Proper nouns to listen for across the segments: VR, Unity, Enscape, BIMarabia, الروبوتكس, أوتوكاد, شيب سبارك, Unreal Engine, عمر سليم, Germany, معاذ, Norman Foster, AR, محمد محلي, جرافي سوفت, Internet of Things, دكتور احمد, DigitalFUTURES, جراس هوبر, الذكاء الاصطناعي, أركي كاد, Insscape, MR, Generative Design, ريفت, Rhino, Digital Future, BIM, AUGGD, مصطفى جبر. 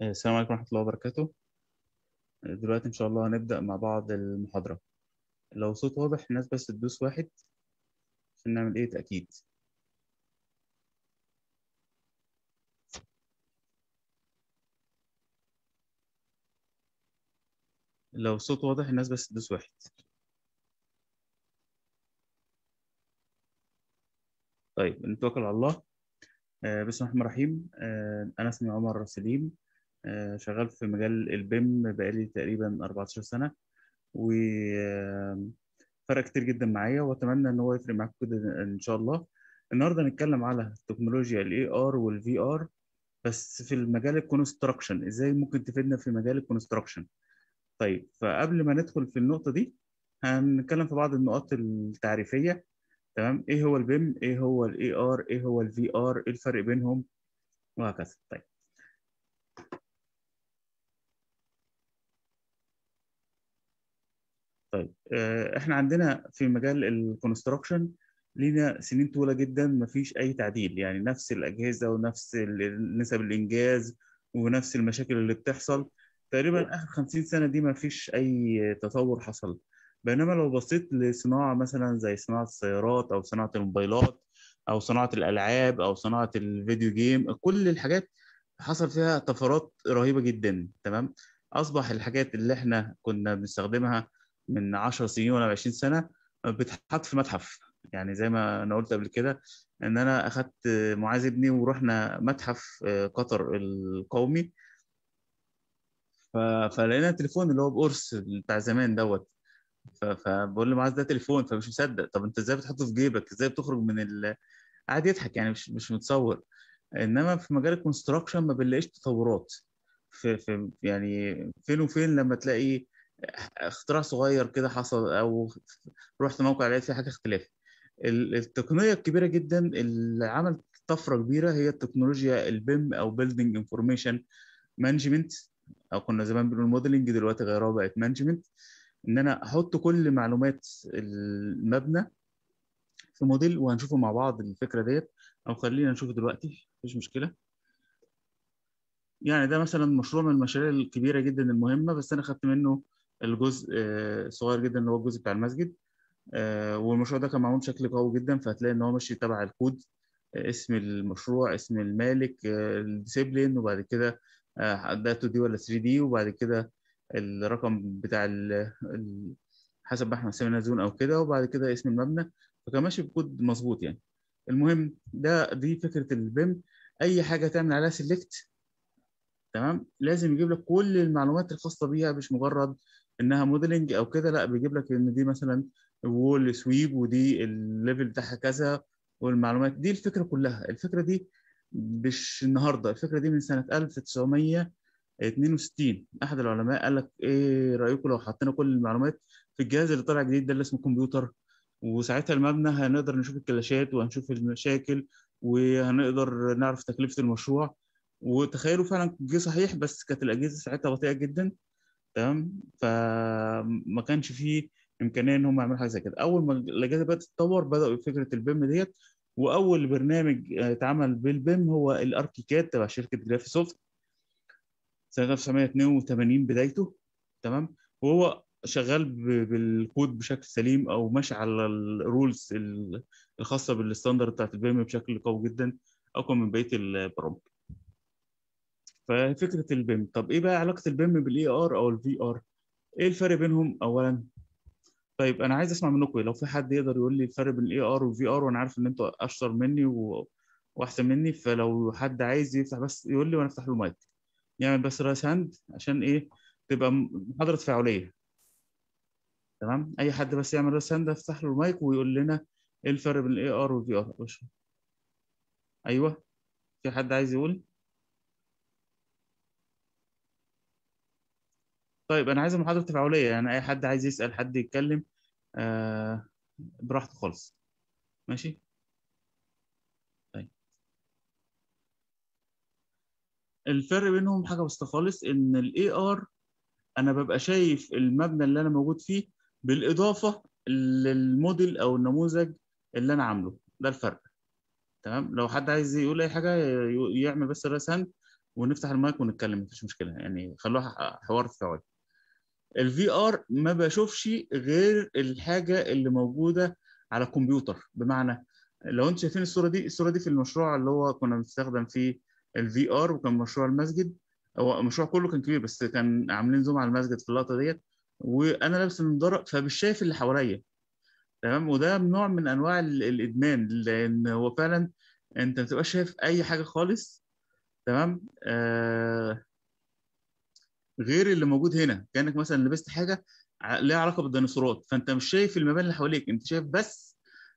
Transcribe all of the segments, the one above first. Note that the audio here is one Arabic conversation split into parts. السلام عليكم ورحمة الله وبركاته. دلوقتي إن شاء الله هنبدأ مع بعض المحاضرة. لو صوت واضح الناس بس تدوس واحد عشان نعمل إيه تأكيد. لو صوت واضح الناس بس تدوس واحد. طيب نتوكل على الله. بسم الله الرحمن الرحيم. أنا اسمي عمر سليم، شغال في مجال البيم بقالي تقريبا 14 سنة، وفرق كتير جدا معايا واتمنى ان هو يفرق معاكم كده ان شاء الله. النهارده هنتكلم على تكنولوجيا الاي ار والفي ار، بس في المجال الكونستراكشن، ازاي ممكن تفيدنا في مجال الكونستراكشن. طيب فقبل ما ندخل في النقطة دي هنتكلم في بعض النقاط التعريفية. تمام، ايه هو البيم، ايه هو الاي ار، ايه هو الفي ار، ايه الفرق بينهم وهكذا. طيب احنا عندنا في مجال الكونستراكشن لينا سنين طويله جدا مفيش اي تعديل، يعني نفس الاجهزه ونفس نسب الانجاز ونفس المشاكل اللي بتحصل تقريبا اخر 50 سنه دي مفيش اي تطور حصل. بينما لو بصيت لصناعه مثلا زي صناعه السيارات او صناعه الموبايلات او صناعه الالعاب او صناعه الفيديو جيم، كل الحاجات حصل فيها طفرات رهيبه جدا. تمام، اصبح الحاجات اللي احنا كنا بنستخدمها من 10 سنين ولا 20 سنه بتتحط في متحف. يعني زي ما انا قلت قبل كده ان انا اخدت معاذ ابني ورحنا متحف قطر القومي، فلقينا التليفون اللي هو بقرص بتاع زمان دوت، فبقول له معاذ ده تليفون، فمش مصدق. طب انت ازاي بتحطه في جيبك، ازاي بتخرج من قاعد يضحك، يعني مش متصور. انما في مجال الكونستراكشن ما بنلاقيش تطورات في يعني فين وفين لما تلاقي اختراع صغير كده حصل او رحت موقع لقيت فيه حاجه اختلاف. التقنيه الكبيره جدا اللي عملت طفره كبيره هي التكنولوجيا البيم او بيلدينج انفورميشن مانجمنت، او كنا زمان بنقول موديلنج، دلوقتي غيروها بقت مانجمنت. ان انا احط كل معلومات المبنى في موديل، وهنشوفه مع بعض الفكره ديت، او خلينا نشوفه دلوقتي مفيش مشكله. يعني ده مثلا مشروع من المشاريع الكبيره جدا المهمه، بس انا خدت منه الجزء صغير جدا اللي هو الجزء بتاع المسجد، والمشروع ده كان معمول بشكل قوي جدا، فهتلاقي ان هو ماشي تبع الكود، اسم المشروع، اسم المالك، الديسيبلين، وبعد كده ده 2 دي ولا 3 دي، وبعد كده الرقم بتاع حسب ما احنا سمينا زون او كده، وبعد كده اسم المبنى، فكان ماشي بكود مظبوط يعني. المهم دي فكره البيم. اي حاجه تعمل عليها سيلكت، تمام، لازم يجيب لك كل المعلومات الخاصه بيها، مش مجرد انها موديلنج او كده، لا بيجيب لك ان دي مثلا وول سويب ودي الليفل بتاعها كذا، والمعلومات دي الفكره كلها. الفكره دي مش النهارده، الفكره دي من سنه 1962. احد العلماء قال لك ايه رايكم لو حطينا كل المعلومات في الجهاز اللي طالع جديد ده اللي اسمه كمبيوتر، وساعتها المبنى هنقدر نشوف الكلاشات وهنشوف المشاكل وهنقدر نعرف تكلفه المشروع. وتخيلوا فعلا جه صحيح، بس كانت الاجهزه ساعتها بطيئه جدا، تمام، فما كانش فيه امكانيه ان هم يعملوا حاجه زي كده. اول ما الاجهزه بدات تتطور بداوا بفكره البيم ديت، واول برنامج اتعمل بالبيم هو الاركي كاد تبع شركه جرافي سوفت سنه 1982 بدايته، تمام، وهو شغال بالكود بشكل سليم او ماشي على الرولز الخاصه بالستاندرد بتاعت البيم بشكل قوي جدا، اقوى من بقيه البرامج. ففكره البيم. طب ايه بقى علاقه البيم بالاي ار او الفي ار؟ ايه الفرق بينهم اولا؟ طيب انا عايز اسمع منكم لو في حد يقدر يقول لي الفرق بين الاي ار والفي ار، وانا عارف ان انتوا اشطر مني واحسن مني، فلو حد عايز يفتح بس يقول لي وانا افتح له المايك، يعمل بس راس هاند عشان ايه تبقى محاضره تفاعليه. تمام، اي حد بس يعمل راس هاند افتح له المايك ويقول لنا ايه الفرق بين الاي ار والفي ار. ايوه، في حد عايز يقول؟ طيب انا عايز محاضره تفاعليه، يعني اي حد عايز يسال، حد يتكلم براحته خالص. ماشي، طيب الفرق بينهم حاجه بسيطه خالص، ان الاي ار انا ببقى شايف المبنى اللي انا موجود فيه بالاضافه للموديل او النموذج اللي انا عامله، ده الفرق. تمام، لو حد عايز يقول اي حاجه يعمل بس راس هاند، ونفتح المايك ونتكلم، مفيش مشكله يعني، خلوها حوار سوي. الفي ار ما بشوفش غير الحاجه اللي موجوده على الكمبيوتر، بمعنى لو انتم شايفين الصوره دي، الصوره دي في المشروع اللي هو كنا بنستخدم فيه الفي ار، وكان مشروع المسجد، هو المشروع كله كان كبير بس كان عاملين زوم على المسجد في اللقطه ديت، وانا لابس النضاره فمش شايف اللي حواليا، تمام؟ وده نوع من انواع الادمان، لان هو فعلا انت ما بتبقاش شايف اي حاجه خالص، تمام؟ غير اللي موجود هنا، كانك مثلا لبست حاجه ليها علاقه بالديناصورات، فانت مش شايف المباني اللي حواليك، انت شايف بس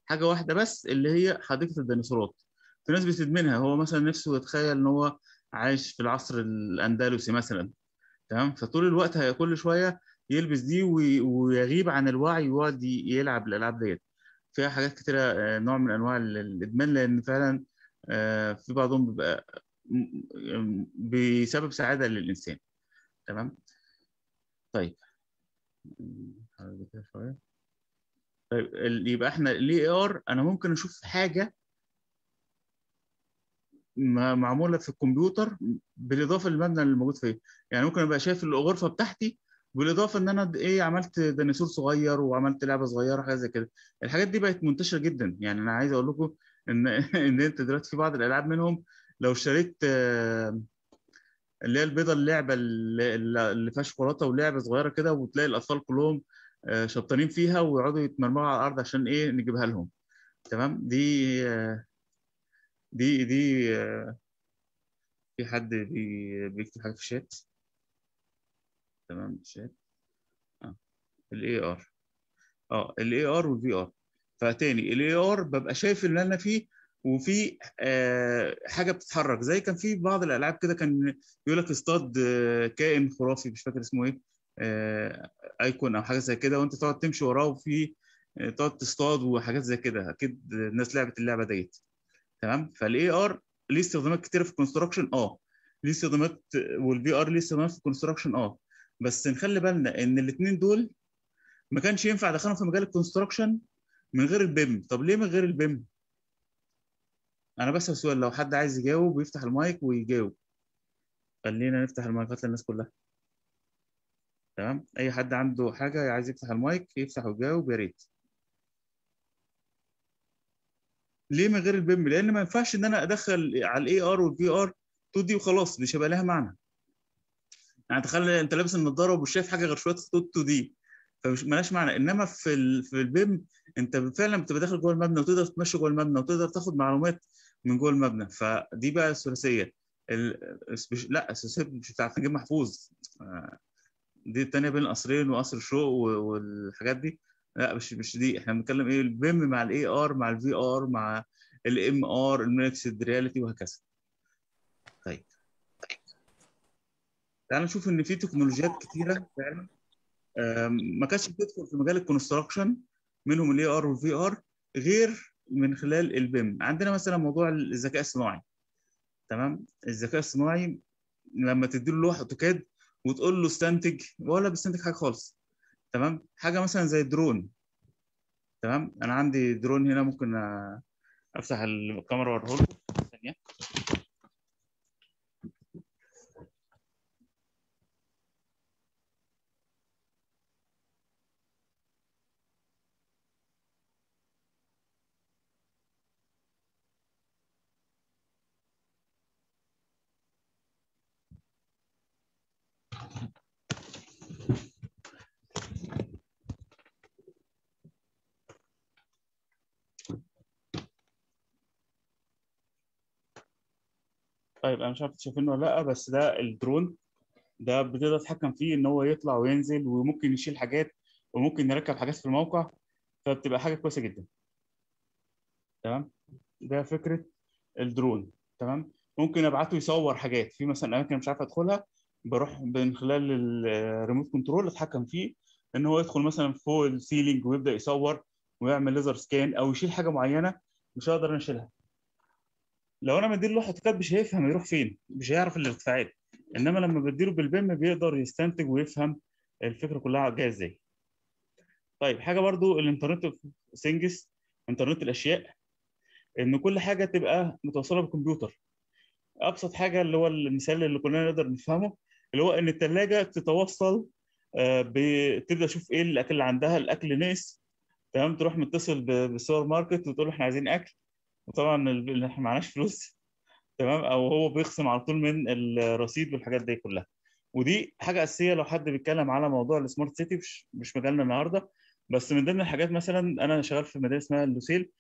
حاجه واحده بس اللي هي حديقه الديناصورات. في ناس بتدمنها، هو مثلا نفسه يتخيل ان هو عايش في العصر الاندلسي مثلا، تمام؟ فطول الوقت كل شويه يلبس دي ويغيب عن الوعي ويقعد يلعب الالعاب ديت. فيها حاجات كتيره نوع من انواع الادمان، لان فعلا في بعضهم بيبقى بسبب سعاده للانسان، تمام؟ طيب يبقى احنا الاي ار انا ممكن اشوف حاجه معموله في الكمبيوتر بالاضافه للمبنى اللي موجود فيه، يعني ممكن ابقى شايف الغرفه بتاعتي بالاضافه ان انا ايه عملت ديناصور صغير وعملت لعبه صغيره، حاجه زي كده. الحاجات دي بقت منتشره جدا، يعني انا عايز اقول لكم ان انت دلوقتي في بعض الالعاب منهم لو اشتريت اللي هي البيضه، اللعبه اللي فيها شوكولاته ولعبه صغيره كده، وتلاقي الاطفال كلهم شطانين فيها ويقعدوا يتمرمروا على الارض عشان ايه نجيبها لهم، تمام؟ دي في حد بيكتب حاجه في الشات، تمام؟ الشات الاي ار، الاي ار والفي ار. فتاني الاي ار ببقى شايف اللي انا فيه، وفي حاجه بتتحرك، زي كان في بعض الالعاب كده كان يقول لك اصطاد كائن خرافي، مش فاكر اسمه ايه، ايكون او حاجه زي كده، وانت تقعد تمشي وراه وفي تقعد تصطاد وحاجات زي كده، اكيد الناس لعبت اللعبه ديت، تمام؟ فالاي ار ليه استخدامات كتير في الكونستراكشن، ليه استخدامات، والفي ار ليه استخدامات في الكونستراكشن، بس نخلي بالنا ان الاثنين دول ما كانش ينفع ادخلهم في مجال الكونستراكشن من غير البيم. طب ليه من غير البيم؟ انا بسأل سؤال، لو حد عايز يجاوب ويفتح المايك ويجاوب. خلينا نفتح المايكات للناس كلها، تمام؟ اي حد عنده حاجه عايز يفتح المايك يفتح ويجاوب، يا ريت. ليه من غير البيم؟ لان ما ينفعش ان انا ادخل على الاي ار والفي ار 2 دي وخلاص، مش هيبقى لها معنى. يعني تخيل انت لابس النضاره ومش شايف حاجه غير شويه خطوط 2 دي، فمش مالهاش معنى. انما في البيم انت فعلا بتبقى داخل جوه المبنى، وتقدر تتمشى جوه المبنى، وتقدر تاخد معلومات من جوه المبنى. فدي بقى الثلاثيه لا الثلاثيه مش بتاعت نجيب محفوظ، دي الثانيه بين القصرين وقصر الشوق والحاجات دي، لا مش دي. احنا بنتكلم ايه؟ البيم مع الاي ار مع الفي ار مع الام ار، الميكسد رياليتي، وهكذا. طيب تعالى نشوف ان في تكنولوجيات كتيره فعلا ما كانتش بتدخل في مجال الكونستراكشن، منهم الاي ار والفي ار، غير من خلال البيم. عندنا مثلا موضوع الذكاء الصناعي، تمام؟ الذكاء الصناعي لما تديله لوحه اوتوكاد وتقول له استنتج، ولا بيستنتج حاجه خالص، تمام؟ حاجه مثلا زي الدرون، تمام؟ انا عندي درون هنا، ممكن افتح الكاميرا واوريه لكم ثانيه. طيب انا مش عارف شايفينه ولا لا، بس ده الدرون، ده بتقدر تتحكم فيه ان هو يطلع وينزل، وممكن يشيل حاجات، وممكن نركب حاجات في الموقع، فبتبقى حاجه كويسه جدا، تمام؟ ده فكره الدرون، تمام؟ ممكن ابعته يصور حاجات في مثلا اماكن مش عارف ادخلها، بروح من خلال الريموت كنترول اتحكم فيه ان هو يدخل مثلا فوق السيلينج ويبدا يصور ويعمل ليزر سكان، او يشيل حاجه معينه مش هقدر انا اشيلها. لو انا مديله لوحه اوتوكاد مش هيفهم يروح فين، مش هيعرف الارتفاعات، انما لما بديله بالبيم بيقدر يستنتج ويفهم الفكره كلها جايه ازاي. طيب حاجه برضو الانترنت اوف ثينجز، انترنت الاشياء، ان كل حاجه تبقى متوصله بالكمبيوتر. ابسط حاجه اللي هو المثال اللي كلنا نقدر نفهمه اللي هو ان الثلاجه تتوصل بتبدا تشوف ايه الاكل اللي عندها، الاكل ناقص تمام، تروح متصل بالسوبر ماركت وتقول احنا عايزين اكل، وطبعا احنا معناش فلوس تمام، او هو بيخصم على طول من الرصيد والحاجات دي كلها. ودي حاجه اساسيه لو حد بيتكلم على موضوع السمارت سيتي، مش مجالنا النهارده، بس من ضمن الحاجات مثلا انا شغال في مدينه اسمها اللوسيل،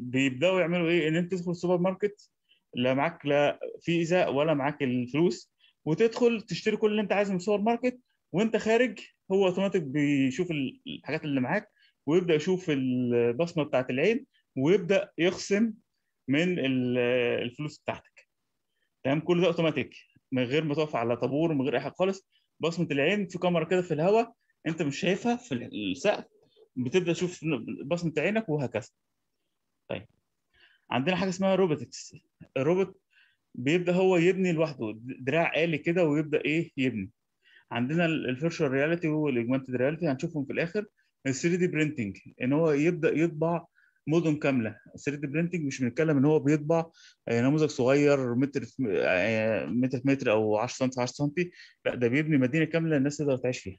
بيبداوا يعملوا ايه؟ ان انت تدخل السوبر ماركت لا معاك لا فيزا ولا معاك الفلوس، وتدخل تشتري كل اللي انت عايزه من السوبر ماركت، وانت خارج هو اوتوماتيك بيشوف الحاجات اللي معاك ويبدا يشوف البصمه بتاعت العين ويبدا يخصم من الفلوس بتاعتك تمام. كل ده اوتوماتيك من غير ما تقف على طابور ومن غير اي حاجه خالص، بصمه العين في كاميرا كده في الهواء انت مش شايفها في السقف، بتبدا تشوف بصمه عينك وهكذا. طيب عندنا حاجه اسمها روبوتكس. الروبوت بيبدا هو يبني لوحده، دراع آلي كده ويبدا ايه يبني. عندنا الفيرشوال رياليتي والاجمنتد رياليتي هنشوفهم في الاخر. ال 3 دي برينتنج ان هو يبدا يطبع مدن كامله. 3 دي برينتنج مش بنتكلم ان هو بيطبع نموذج صغير متر في متر او 10 سم في 10 سم، لا ده بيبني مدينه كامله الناس تقدر تعيش فيها.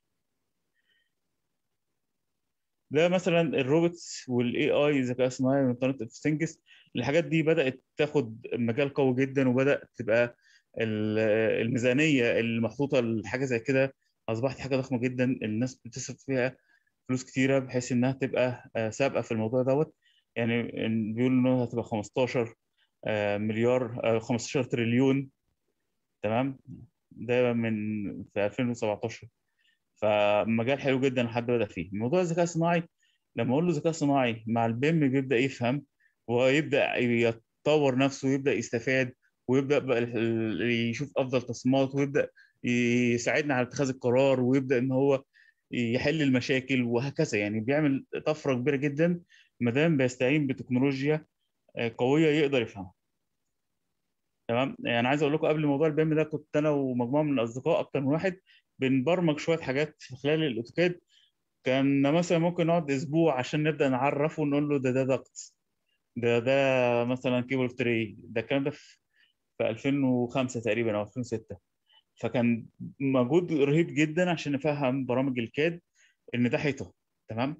ده مثلا الروبوتس والاي اي، الذكاء الاصطناعي والانترنت اوف ثينجز، الحاجات دي بدات تاخد مجال قوي جدا، وبدات تبقى الميزانيه المحطوطه لحاجه زي كده اصبحت حاجه ضخمه جدا، الناس بتصرف فيها فلوس كتيره بحيث انها تبقى سابقه في الموضوع دوت. يعني بيقولوا انها هتبقى 15 مليار 15 تريليون تمام، ده من في 2017، فمجال حلو جدا حد بدا فيه. موضوع الذكاء الصناعي لما اقول له ذكاء صناعي مع البيم بيبدا يفهم ويبدا يتطور نفسه ويبدا يستفاد ويبدا بقى يشوف افضل تصميمات ويبدا يساعدنا على اتخاذ القرار ويبدا ان هو يحل المشاكل وهكذا. يعني بيعمل طفره كبيره جدا ما دام بيستعين بتكنولوجيا قويه يقدر يفهمها تمام. يعني عايز اقول لكم قبل موضوع البيم ده كنت انا ومجموعه من الاصدقاء اكتر من واحد بنبرمج شويه حاجات خلال الاوتوكاد، كان مثلا ممكن نقعد اسبوع عشان نبدا نعرفه ونقول له ده ضغط، ده مثلا كيبل تري، ده الكلام ده في 2005 تقريبا او 2006، فكان مجهود رهيب جدا عشان نفهم برامج الكاد ان ده حيطه تمام،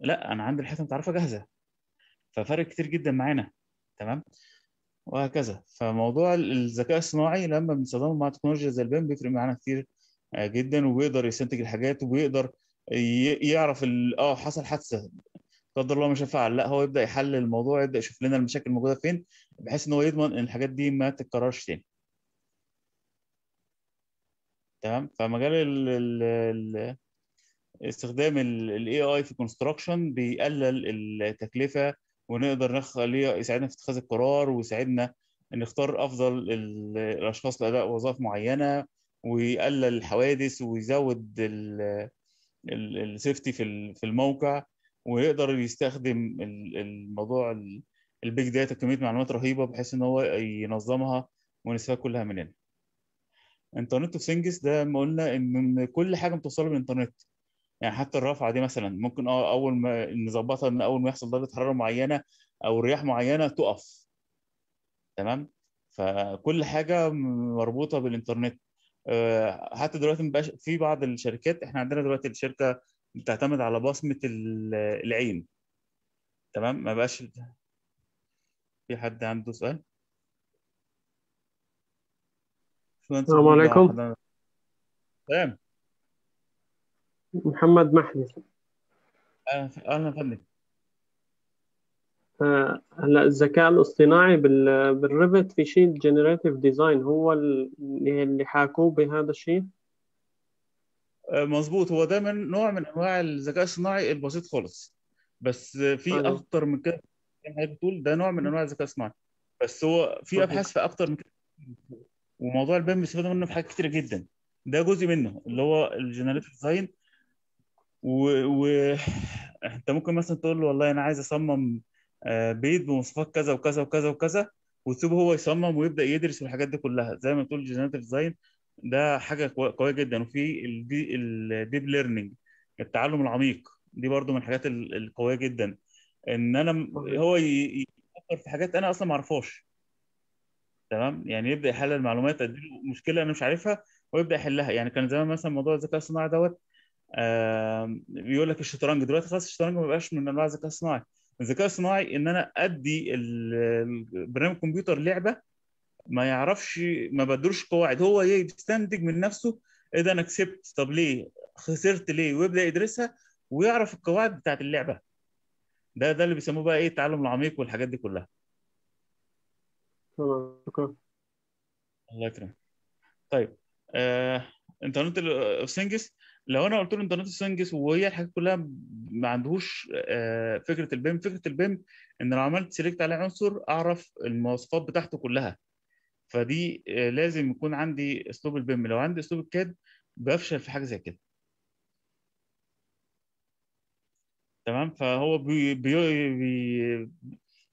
لا انا عندي الحيطه متعرفه جاهزه، ففرق كتير جدا معانا تمام وهكذا. فموضوع الذكاء الصناعي لما بنستخدمه مع تكنولوجيا زي البيم بيفرق معانا كتير جدا، وبيقدر يستنتج الحاجات وبيقدر يعرف حصل حادثه قدر الله ما شفعل، لا هو يبدا يحلل الموضوع، يبدا يشوف لنا المشاكل موجوده فين بحيث ان هو يضمن ان الحاجات دي ما تتكررش تاني تمام. فمجال استخدام الاي اي في كونستراكشن بيقلل التكلفه، ونقدر نخليه يساعدنا في اتخاذ القرار ويساعدنا نختار افضل الاشخاص لاداء وظائف معينه، ويقلل الحوادث ويزود السيفتي في الموقع، ويقدر يستخدم الموضوع البيج داتا كميه معلومات رهيبه بحيث ان هو ينظمها ونسيبها كلها مننا. انترنت اوف ثينجز ده ما قلنا ان كل حاجه متوصله بالانترنت، يعني حتى الرافعه دي مثلا ممكن اول ما نظبطها ان اول ما يحصل درجه حراره معينه او رياح معينه تقف تمام، فكل حاجه مربوطه بالانترنت. حتى دلوقتي مبقاش في بعض الشركات، احنا عندنا دلوقتي الشركه بتعتمد على بصمه العين تمام. ما بقاش في حد عنده سؤال؟ السلام عليكم. تمام محمد محلي. اهلا فندم. هلا الذكاء الاصطناعي بالريفت في شيء جنراتيف ديزاين هو اللي حاكوه بهذا الشيء. مظبوط، هو ده من نوع من انواع الذكاء الصناعي البسيط خالص، بس في اكتر من كده زي ما حضرتك بتقول، ده نوع من انواع الذكاء الصناعي، بس هو في ابحاث في اكتر من كده، وموضوع البيم بيستفادوا منه في حاجات كتيره جدا. ده جزء منه اللي هو الجنراتيف ديزاين، انت ممكن مثلا تقول له والله انا عايز اصمم بيت بمواصفات كذا وكذا وكذا وكذا، وتسيبه هو يصمم ويبدا يدرس الحاجات دي كلها. زي ما بتقول الجنراتيف ديزاين ده حاجه قويه جدا، وفي الديب ليرنينج التعلم العميق، دي برده من الحاجات القويه جدا، ان انا هو يفكر في حاجات انا اصلا ما اعرفهاش تمام، يعني يبدا يحلل المعلومات، اديله مشكله انا مش عارفها ويبدا يحلها. يعني كان زمان مثلا موضوع الذكاء الصناعي دوت بيقول لك الشطرنج، دلوقتي خلاص الشطرنج ما بقاش من انواع الذكاء الصناعي. الذكاء الصناعي ان انا ادي البرنامج الكمبيوتر لعبه ما يعرفش، ما بدلوش قواعد، هو يستنتج من نفسه ايه ده انا كسبت، طب ليه خسرت، ليه، ويبدا يدرسها ويعرف القواعد بتاعت اللعبه. ده اللي بيسموه بقى ايه التعلم العميق والحاجات دي كلها. شكرا. الله يكرمك. طيب انترنت اوف ثينجز، لو انا قلت له انترنت اوف ثينجز وهي الحاجات كلها ما عندهوش فكره البيم. فكره البيم ان لو عملت سيلكت على عنصر اعرف المواصفات بتاعته كلها، فدي لازم يكون عندي اسلوب البيم. لو عندي اسلوب الكاد بفشل في حاجه زي كده. تمام، فهو بي بي بي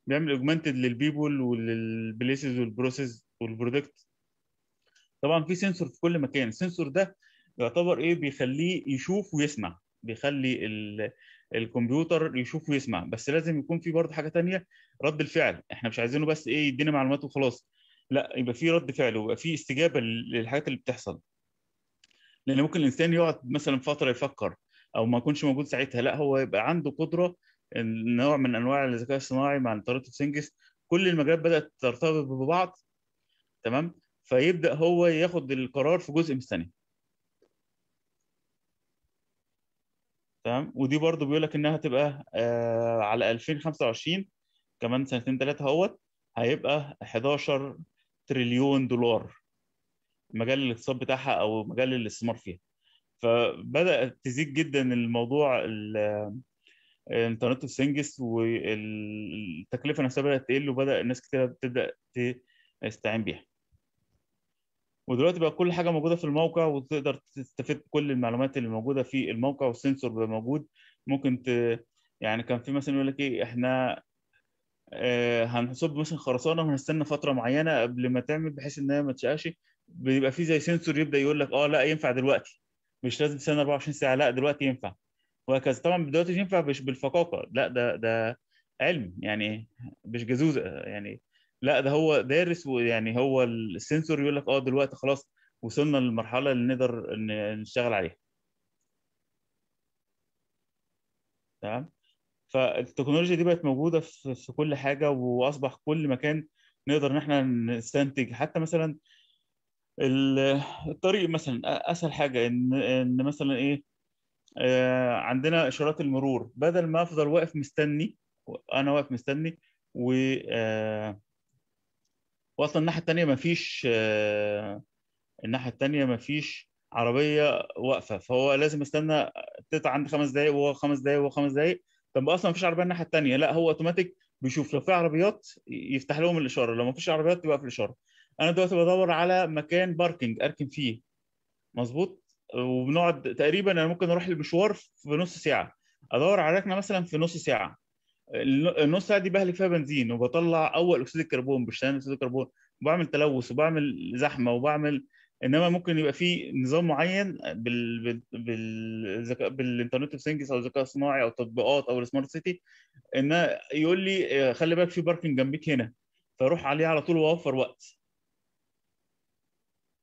بيعمل اوجمانتد للبيبول وللبليسز والبروسيس والبرودكت. طبعا في سنسور في كل مكان، السنسور ده يعتبر ايه، بيخليه يشوف ويسمع، بيخلي الكمبيوتر يشوف ويسمع، بس لازم يكون في برضه حاجه ثانيه، رد الفعل. احنا مش عايزينه بس ايه يدينا معلومات وخلاص، لا، يبقى في رد فعل ويبقى في استجابه للحاجات اللي بتحصل. لان ممكن الانسان يقعد مثلا فتره يفكر او ما يكونش موجود ساعتها، لا هو يبقى عنده قدره، نوع من انواع الذكاء الصناعي مع الانترنت اوف ثينجز كل المجالات بدات ترتبط ببعض. تمام، فيبدا هو ياخد القرار في جزء من الثانيه. تمام، ودي برضو بيقول لك انها هتبقى على 2025 كمان سنتين ثلاثه اهوت هيبقى 11 تريليون دولار مجال الاقتصاد بتاعها او مجال الاستثمار فيها. فبدات تزيد جدا الموضوع الانترنت اوف ثينجز، والتكلفه نفسها بدات تقل وبدا الناس كتير تبدا تستعين بيها. ودلوقتي بقى كل حاجه موجوده في الموقع وتقدر تستفيد بكل المعلومات اللي موجوده في الموقع، والسنسور بقى موجود. ممكن يعني كان في مثلا يقول لك ايه احنا هنصب مثلا خرسانه وهنستنى فتره معينه قبل ما تعمل بحيث ان هي ما تشقاش، بيبقى في زي سنسور يبدا يقول لك لا ينفع دلوقتي، مش لازم تستنى 24 ساعه، لا دلوقتي ينفع، وهكذا. طبعا دلوقتي ينفع مش بالفقاقه، لا ده علم، يعني مش جزوزه، يعني لا ده هو دارس، ويعني هو السنسور يقول لك دلوقتي خلاص وصلنا للمرحله اللي نقدر نشتغل عليها. تمام، فالتكنولوجيا دي بقت موجوده في كل حاجه، واصبح كل مكان نقدر ان احنا نستنتج. حتى مثلا الطريق مثلا اسهل حاجه ان مثلا ايه عندنا اشارات المرور، بدل ما افضل واقف مستني، انا واقف مستني واصلا الناحيه الثانيه مفيش عربيه واقفه، فهو لازم استنى تقطع عندي 5 دقائق وهو 5 دقائق وهو 5 دقائق. طب اصلا مفيش عربيه الناحيه الثانيه، لا هو اوتوماتيك بيشوف لو في عربيات يفتح لهم الاشاره، لو مفيش عربيات يوقف الاشاره. انا دلوقتي بدور على مكان باركنج اركن فيه، مظبوط، وبنقعد تقريبا انا ممكن اروح المشوار في نص ساعه، ادور على ركنه مثلا في نص ساعه، النص ساعه دي بهلك فيها بنزين وبطلع اول اكسيد الكربون، بشتغل اكسيد الكربون وبعمل تلوث وبعمل زحمه وبعمل. انما ممكن يبقى في نظام معين بالانترنت اوف ثينجز او الذكاء الصناعي او التطبيقات او السمارت سيتي، ان يقول لي خلي بالك في باركنج جنبيك هنا، فاروح عليه على طول واوفر وقت.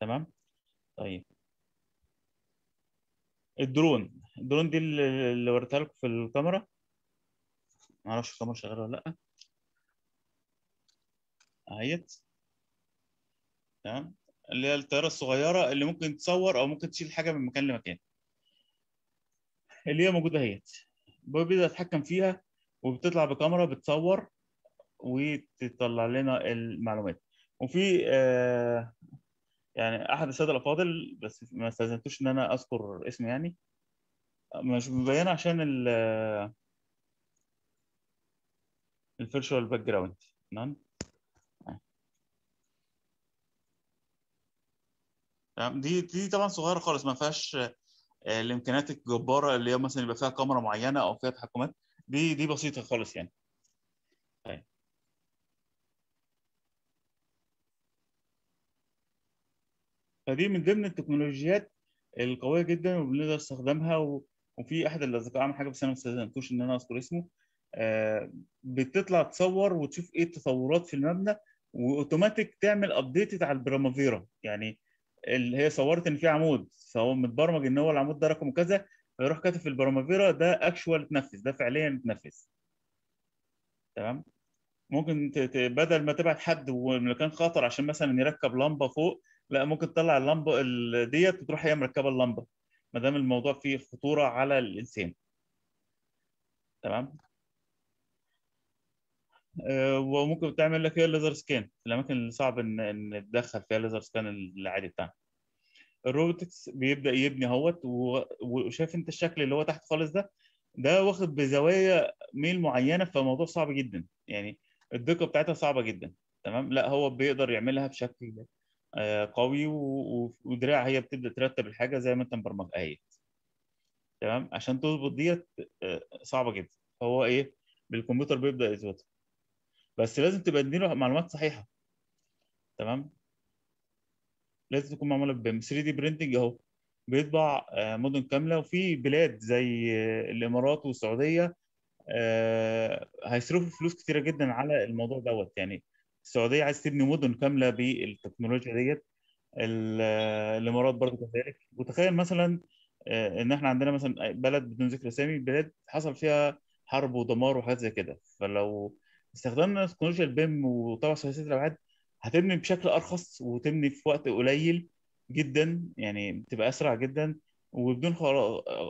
تمام، طيب الدرون دي اللي وريتها لكم في الكاميرا، معرفش الكاميرا شغاله ولا لا، اهيت. تمام، اللي هي الطياره الصغيره اللي ممكن تصور او ممكن تشيل حاجه من مكان لمكان، اللي هي موجوده اهيت، بيبدا يتحكم فيها وبتطلع بكاميرا بتصور وتطلع لنا المعلومات. وفي يعني احد الساده الافاضل، بس ما استاذنتوش ان انا اذكر اسمه، يعني مش مبينه عشان الفيرتشوال باك جراوند. تمام، دي طبعا صغيره خالص، ما فيهاش الامكانيات الجباره اللي هي مثلا يبقى فيها كاميرا معينه او فيها تحكمات، دي بسيطه خالص يعني. طيب فدي من ضمن التكنولوجيات القويه جدا وبنقدر نستخدمها. وفي احد الاصدقاء عمل حاجه بس انا ما استخدمتوش ان انا اذكر اسمه، بتطلع تصور وتشوف ايه التطورات في المبنى واوتوماتيك تعمل ابديت على البرامافيرا، يعني اللي هي صورت ان في عمود فهو متبرمج ان هو العمود ده رقمه كذا، فيروح كاتب في البرامافيرا ده اكشوال اتنفذ، ده فعليا اتنفذ. تمام؟ ممكن بدل ما تبعت حد ومكان خطر عشان مثلا يركب لمبه فوق، لا ممكن تطلع اللمبه ديت وتروح هي مركبه اللمبه، ما دام الموضوع فيه خطوره على الانسان. تمام؟ وممكن تعمل لك هي الليزر سكان الاماكن اللي صعب ان تدخل فيها الليزر سكان العادي بتاعنا. الروبوتكس بيبدا يبني اهوت، وشايف انت الشكل اللي هو تحت خالص ده واخد بزوايا ميل معينه، فالموضوع صعب جدا، يعني الدقه بتاعتها صعبه جدا. تمام؟ لا هو بيقدر يعملها بشكل قوي، ودراع هي بتبدا ترتب الحاجه زي ما انت مبرمجها اهي. تمام؟ عشان تظبط ديت صعبه جدا، فهو ايه بالكمبيوتر بيبدا يظبطها، بس لازم تبقى تديله معلومات صحيحه. تمام؟ لازم تكون معموله ببيم. 3 دي برينتنج اهو بيطبع مدن كامله، وفي بلاد زي الامارات والسعوديه هيصرفوا فلوس كتيره جدا على الموضوع دوت. يعني السعوديه عايز تبني مدن كامله بالتكنولوجيا ديت، الامارات برضه كذلك. وتخيل مثلا ان احنا عندنا مثلا بلد بدون ذكر اسامي، بلاد حصل فيها حرب ودمار وحاجات زي كده، فلو استخدمنا تكنولوجيا البيم وطبعا ثلاثيه الابعاد هتبني بشكل ارخص وتبني في وقت قليل جدا، يعني بتبقى اسرع جدا وبدون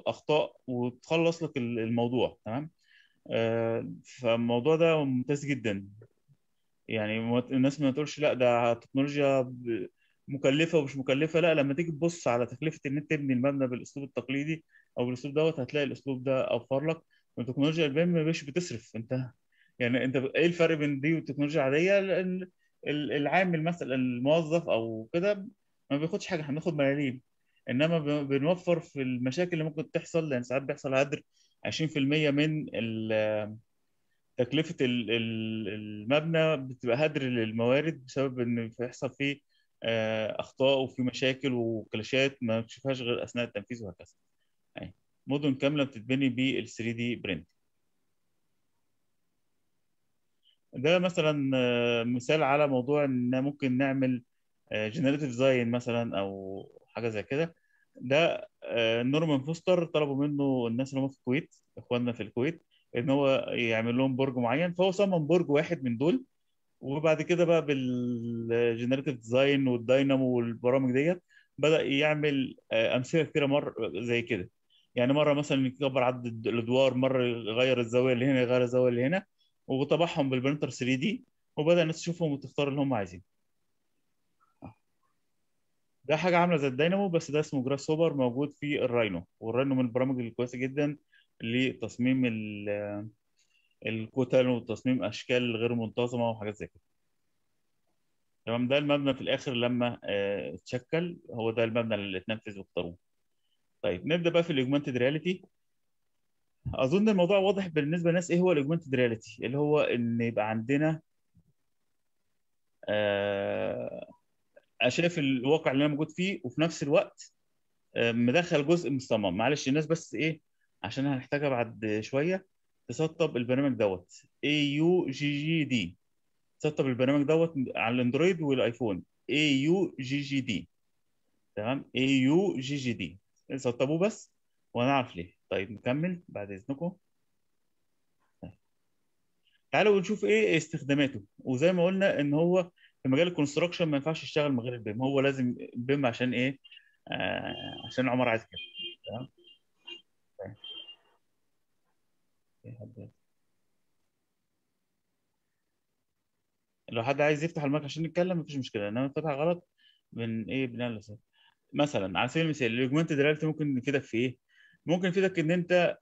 اخطاء وتخلص لك الموضوع. تمام؟ فالموضوع ده ممتاز جدا، يعني الناس ما تقولش لا ده تكنولوجيا مكلفه ومش مكلفه، لا لما تيجي تبص على تكلفه ان انت تبني المبنى بالاسلوب التقليدي او بالاسلوب دوت، هتلاقي الاسلوب ده اوفر لك. وتكنولوجيا البيم مش بتصرف انت، يعني انت ايه الفرق بين دي والتكنولوجيا العاديه؟ العامل مثلا الموظف او كده ما بياخدش حاجه، احنا بناخد ملاليم، انما بنوفر في المشاكل اللي ممكن تحصل، لان ساعات بيحصل هدر 20% من تكلفه المبنى بتبقى هدر للموارد بسبب ان بيحصل فيه اخطاء وفي مشاكل وكلاشات ما بتشوفهاش غير اثناء التنفيذ وهكذا. يعني مدن كامله بتتبني بال 3 دي برنت. ده مثلا مثال على موضوع ان ممكن نعمل جنراتيف ديزاين مثلا او حاجه زي كده. ده نورمان فوستر طلبوا منه الناس اللي هم في الكويت، اخواننا في الكويت، ان هو يعمل لهم برج معين، فهو صمم برج واحد من دول، وبعد كده بقى بالجنراتيف ديزاين والداينامو والبرامج ديت بدا يعمل امثله كتيره مره زي كده. يعني مره مثلا يكبر عدد الادوار، مره يغير الزاويه اللي هنا، يغير الزاويه اللي هنا، وطبعهم بالبرنتر 3 دي، وبدأ الناس تشوفهم وتختار اللي هم عايزينه. ده حاجه عامله زي الداينامو، بس ده اسمه جراس هوبر، موجود في الراينو، والراينو من البرامج الكويسه جدا لتصميم الكتل وتصميم اشكال غير منتظمه وحاجات زي كده. تمام؟ ده المبنى في الاخر لما اتشكل، هو ده المبنى اللي اتنفذ واختاروه. طيب نبدا بقى في الاوجمانتد رياليتي. اظن الموضوع واضح بالنسبه للناس ايه هو الاوجمانتد رياليتي، اللي هو ان يبقى عندنا شايف الواقع اللي انا موجود فيه، وفي نفس الوقت مدخل جزء مصمم. معلش الناس بس ايه، عشان هنحتاجها بعد شويه، تسطب البرنامج دوت AUGGD، تسطب البرنامج دوت على الاندرويد والايفون AUGGD. تمام؟ AUGGD سطبوه بس وهنعرف ليه. طيب نكمل بعد اذنكم. طيب تعالوا نشوف ايه استخداماته. وزي ما قلنا ان هو في مجال الكونستراكشن ما ينفعش يشتغل من غير البيم، هو لازم بيم عشان ايه؟ عشان عمر عايز كده. تمام؟ طيب لو حد عايز يفتح المايك عشان نتكلم مفيش مشكله، انما اتفتح غلط من ايه بنعمل. مثلا على سبيل المثال الاوجمانتد رياليتي ممكن نفيدك في ايه؟ ممكن يفيدك ان انت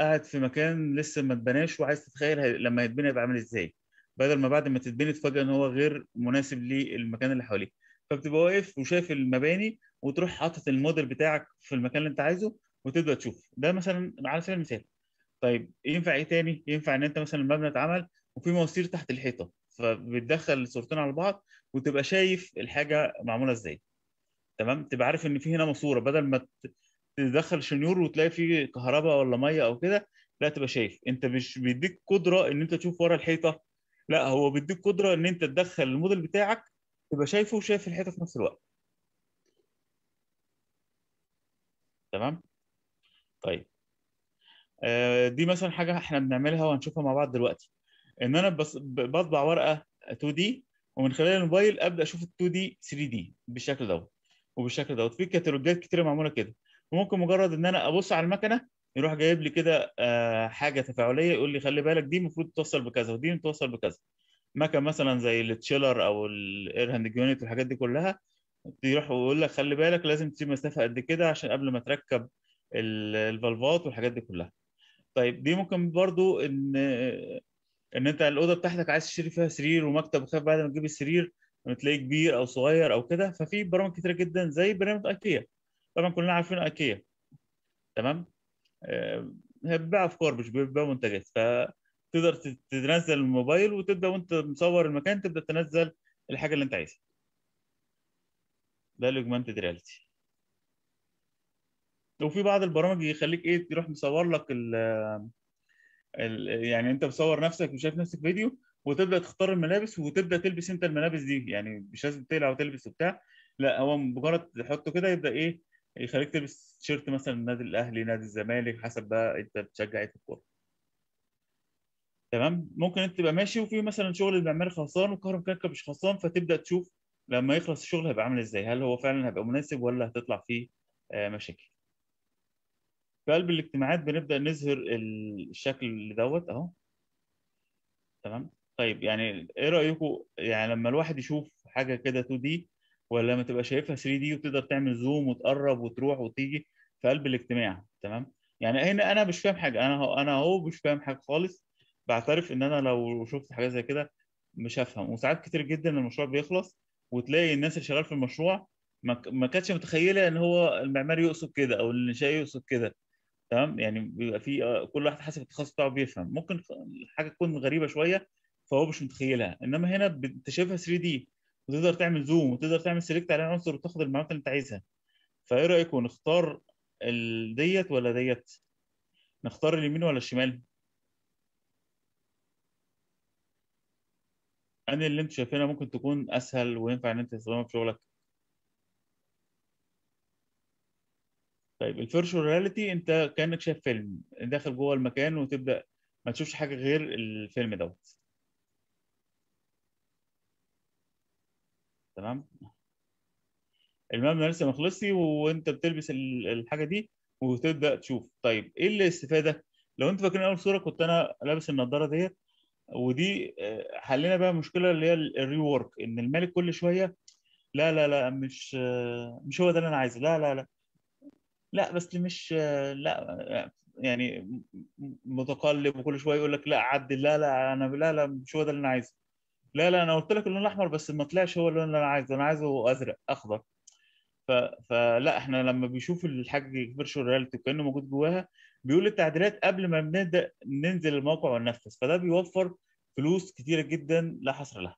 قاعد في مكان لسه ما اتبناش وعايز تتخيل لما يتبنى يبقى عامل ازاي، بدل ما بعد ما تتبني تفاجئ ان هو غير مناسب للمكان اللي حواليك، فبتبقى واقف وشايف المباني وتروح حاطط الموديل بتاعك في المكان اللي انت عايزه وتبدا تشوف. ده مثلا على سبيل المثال. طيب ينفع ايه تاني؟ ينفع ان انت مثلا المبنى اتعمل وفي مواسير تحت الحيطه، فبتدخل صورتين على بعض وتبقى شايف الحاجه معموله ازاي. تمام؟ تبقى عارف ان في هنا ماسوره، بدل ما تدخل شنيور وتلاقي فيه كهرباء ولا ميه او كده، لا تبقى شايف. انت مش بيديك قدره ان انت تشوف ورا الحيطه لا هو بيديك قدره ان انت تدخل الموديل بتاعك تبقى شايفه وشايف الحته في نفس الوقت. تمام؟ طيب دي مثلا حاجه احنا بنعملها وهنشوفها مع بعض دلوقتي. ان انا بطبع ورقه 2D ومن خلال الموبايل ابدا اشوف ال 2D 3D بالشكل دوت وبالشكل دوت. في كتالوجات كتير معموله كده. وممكن مجرد ان انا ابص على المكنه يروح جايب لي كده حاجه تفاعليه يقول لي خلي بالك دي المفروض توصل بكذا ودي توصل بكذا. مكنه مثلا زي التشيلر او الاير هاند يونت والحاجات دي كلها يروح ويقول لك خلي بالك لازم تسيب مسافه قد كده عشان قبل ما تركب الفالفات والحاجات دي كلها. طيب دي ممكن برضو ان انت الاوضه بتاعتك عايز تشتري فيها سرير ومكتب وخاف بعد ما تجيب السرير تلاقيه كبير او صغير او كده. ففي برامج كتيره جدا زي برنامج ايكيا. طبعا كلنا عارفين ايكيا. تمام؟ هي بتبيع افكار مش بتبيع منتجات. فتقدر تنزل الموبايل وتبدا وانت مصور المكان تبدا تنزل الحاجه اللي انت عايزها. ده الاوجمانتد رياليتي. وفي بعض البرامج يخليك ايه يروح مصور لك يعني انت مصور نفسك وشايف نفسك فيديو وتبدا تختار الملابس وتبدا تلبس انت الملابس دي. يعني مش لازم تقلع وتلبس وبتاع، لا هو مجرد تحطه كده يبدا ايه يخليك تلبس تيشيرت مثلا النادي الاهلي نادي الزمالك حسب بقى انت بتشجع ايه في الكوره. تمام؟ ممكن انت تبقى ماشي وفي مثلا شغل المعماري خلصان والكهرباء مش خلصان فهتبدا تشوف لما يخلص الشغل هيبقى عامل ازاي، هل هو فعلا هيبقى مناسب ولا هتطلع فيه مشاكل. في قلب الاجتماعات بنبدا نظهر الشكل دوت اهو. تمام؟ طيب يعني ايه رايكم يعني لما الواحد يشوف حاجه كده 2D ولا لما تبقى شايفها 3D وتقدر تعمل زوم وتقرب وتروح وتيجي في قلب الاجتماع؟ تمام؟ يعني هنا انا مش فاهم حاجه، انا اهو مش فاهم حاجه خالص. بعترف ان انا لو شفت حاجه زي كده مش هفهم. وساعات كتير جدا المشروع بيخلص وتلاقي الناس اللي شغال في المشروع ما كانتش متخيله ان هو المعماري يقصد كده او النشائي يقصد كده. تمام؟ يعني بيبقى في كل واحد حسب التخصص بتاعه بيفهم. ممكن حاجه تكون غريبه شويه فهو مش متخيلها، انما هنا انت شايفها 3D وتقدر تعمل زوم وتقدر تعمل سيلكت على العنصر وتاخد المعلومات اللي انت عايزها. فايه رايكم نختار ديت ولا ديت؟ نختار اليمين ولا الشمال؟ انهي اللي انتوا شايفينها ممكن تكون اسهل وينفع ان انت تستخدمها في شغلك؟ طيب الفيرشوال رياليتي انت كانك شايف فيلم داخل جوه المكان وتبدا ما تشوفش حاجه غير الفيلم دوت. تمام؟ المبنى لسه ما خلصش وانت بتلبس الحاجه دي وتبدا تشوف. طيب ايه الاستفاده؟ لو انت فاكرين اول صوره كنت انا لابس النضاره ديت ودي حلينا بقى مشكله اللي هي الريورك ان المالك كل شويه لا لا لا مش هو ده اللي انا عايزه، لا لا لا لا بس مش لا يعني متقلب وكل شويه يقول لك لا عدل لا لا انا لا لا مش هو ده اللي انا عايزه، لا لا انا قلت لك اللون الاحمر بس ما طلعش هو اللون اللي انا عايزه، انا عايزه ازرق اخضر. فلا احنا لما بيشوف الحاجه فيرتشوال رياليتي وكانه موجود جواها بيقول التعديلات قبل ما بنبدا ننزل الموقع وننفذ، فده بيوفر فلوس كتيره جدا لا حصر لها.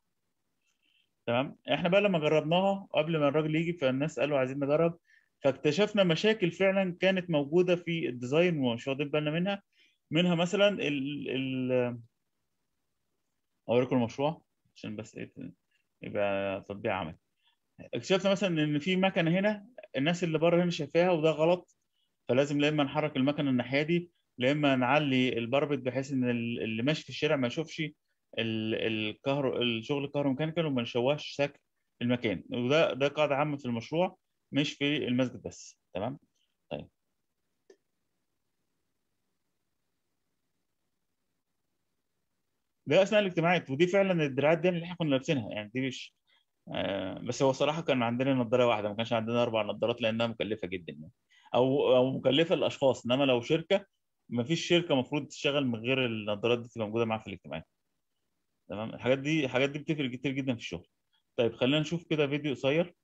تمام؟ احنا بقى لما جربناها قبل ما الراجل يجي فالناس قالوا عايزين نجرب فاكتشفنا مشاكل فعلا كانت موجوده في الديزاين ومش واخدين بالنا منها. منها مثلا اوريكم المشروع عشان بس ايه يبقى تطبيق عملي. اكتشفنا مثلا ان في مكنه هنا الناس اللي بره هنا شايفاها وده غلط، فلازم لا اما نحرك المكنه الناحيه دي لا اما نعلي الباربت بحيث ان اللي ماشي في الشارع ما يشوفش الشغل الكهروميكانيكال وما نشوهش شكل المكان. وده قاعده عامه في المشروع مش في المسجد بس. تمام؟ طيب ده اثناء الاجتماعات ودي فعلا الدراعات دي اللي احنا كنا لابسينها يعني دي مش بس هو صراحه كان عندنا نظاره واحده ما كانش عندنا 4 نظارات لانها مكلفه جدا يعني او مكلفه للاشخاص، انما لو شركه ما فيش شركه المفروض تشتغل من غير النظارات دي تبقى موجوده معاها في الاجتماعات. تمام؟ الحاجات دي بتفرق كتير جدا في الشغل. طيب خلينا نشوف كده فيديو قصير.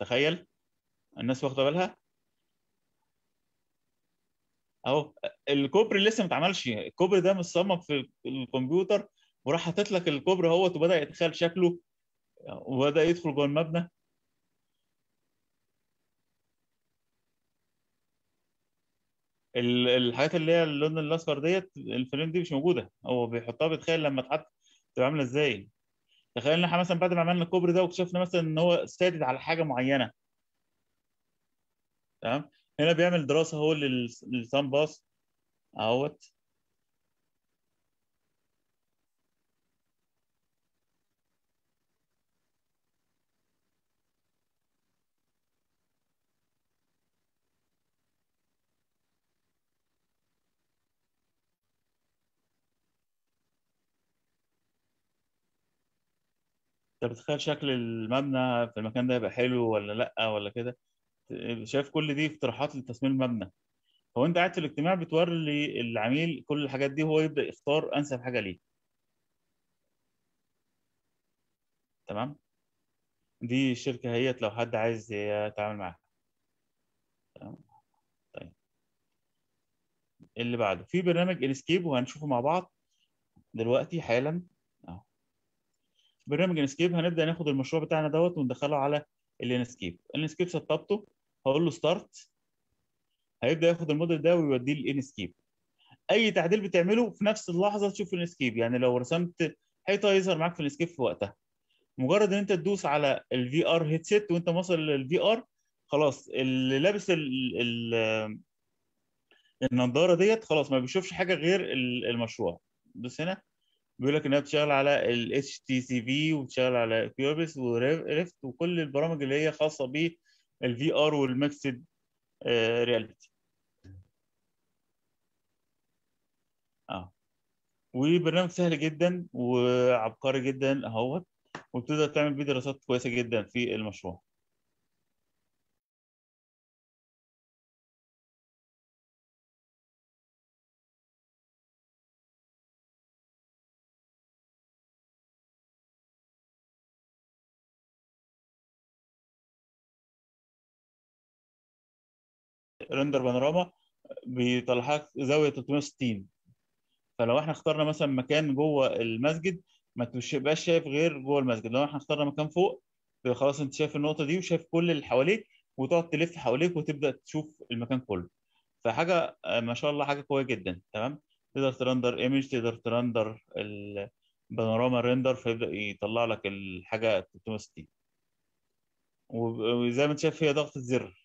تخيل الناس واخده بالها اهو الكوبري لسه ما اتعملش، الكوبري ده متصمم في الكمبيوتر وراح حاطط لك الكوبري اهوت وبدا يتخيل شكله وبدا يدخل جوه المبنى. الحاجات اللي هي اللون الاصفر ديت الفريم دي مش موجوده، هو بيحطها بيتخيل لما اتحط تبقى عامله ازاي. تخيل ان احنا مثلا بعد ما عملنا الكوبري ده واكتشفنا مثلا ان هو سادد على حاجه معينه، تمام، هنا بيعمل دراسه هو للسان باص اهوت، انت بتخيل شكل المبنى في المكان ده هيبقى حلو ولا لا ولا كده. شايف كل دي اقتراحات لتصميم المبنى. هو انت قاعد في الاجتماع بتوري للعميل كل الحاجات دي وهو يبدا يختار انسب حاجه ليه. تمام؟ دي الشركه اهيت لو حد عايز يتعامل معاها. تمام؟ طيب. اللي بعده في برنامج انسكيب وهنشوفه مع بعض دلوقتي حالا. برنامج انسكيب هنبدا ناخد المشروع بتاعنا دوت وندخله على الانسكيب. الانسكيب سطبته، هقول له ستارت، هيبدا ياخد الموديل ده ويوديه للانسكيب. اي تعديل بتعمله في نفس اللحظه تشوف الانسكيب، يعني لو رسمت حيطه يظهر معاك في الانسكيب في وقتها. مجرد ان انت تدوس على الفي ار هيدسيت وانت موصل للفي ار، خلاص اللي لابس النضاره ديت خلاص ما بيشوفش حاجه غير المشروع. دوس هنا بيقول لك انها بتشتغل على ال HTTP وبتشتغل على كيوبس وريفت وكل البرامج اللي هي خاصه بالفي ار والميكسد رياليتي. وبرنامج سهل جدا وعبقري جدا اهوت، وبتقدر تعمل بيه دراسات كويسه جدا في المشروع. رندر بانوراما بيطلع لك زاويه 360، فلو احنا اخترنا مثلا مكان جوه المسجد ما تبقاش شايف غير جوه المسجد، لو احنا اخترنا مكان فوق خلاص انت شايف النقطه دي وشايف كل اللي حواليك وتقعد تلف حواليك وتبدا تشوف المكان كله. فحاجه ما شاء الله حاجه قويه جدا. تمام، تقدر ترندر ايمج، تقدر ترندر البانوراما رندر، فيبدا يطلع لك الحاجه 360 وزي ما انت شايف هي ضغطه زر.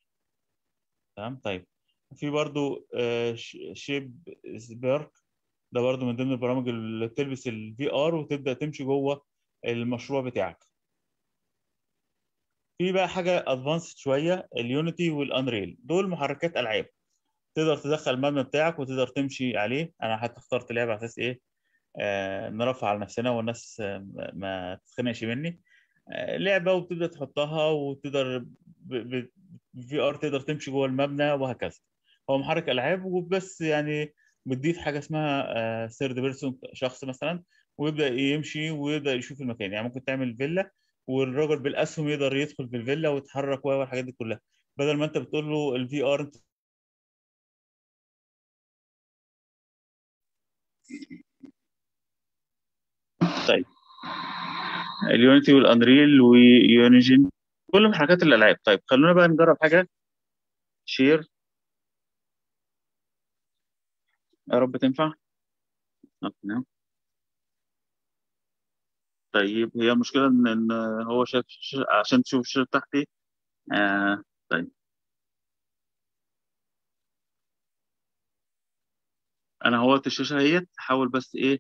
تمام. طيب في برضو شيب سبارك، ده برضو من ضمن البرامج اللي بتلبس الفي ار وتبدا تمشي جوه المشروع بتاعك. في بقى حاجه ادفانسد شويه، اليونيتي والانريل، دول محركات العاب. تقدر تدخل المبنى بتاعك وتقدر تمشي عليه. انا حتى اخترت لعبه على اساس ايه، نرفع على نفسنا والناس ما تتخنقش مني. لعبه وبتبدا تحطها وتقدر في ار تقدر تمشي جوه المبنى وهكذا. هو محرك العاب وبس، يعني بتضيف حاجه اسمها ثيرد بيرسون، شخص مثلا، ويبدا يمشي ويبدا يشوف المكان. يعني ممكن تعمل فيلا والراجل بالاسهم يقدر يدخل في الفيلا ويتحرك والحاجات دي كلها، بدل ما انت بتقول له الفي ار. طيب اليونيتي والانريل ويونيجن كل محركات الالعاب. طيب خلونا بقى نجرب حاجه شير، يا رب تنفع. طيب هي المشكله ان هو شايف عشان تشوف الشير تحتي. طيب انا هوت الشاشه اهيت، حاول بس ايه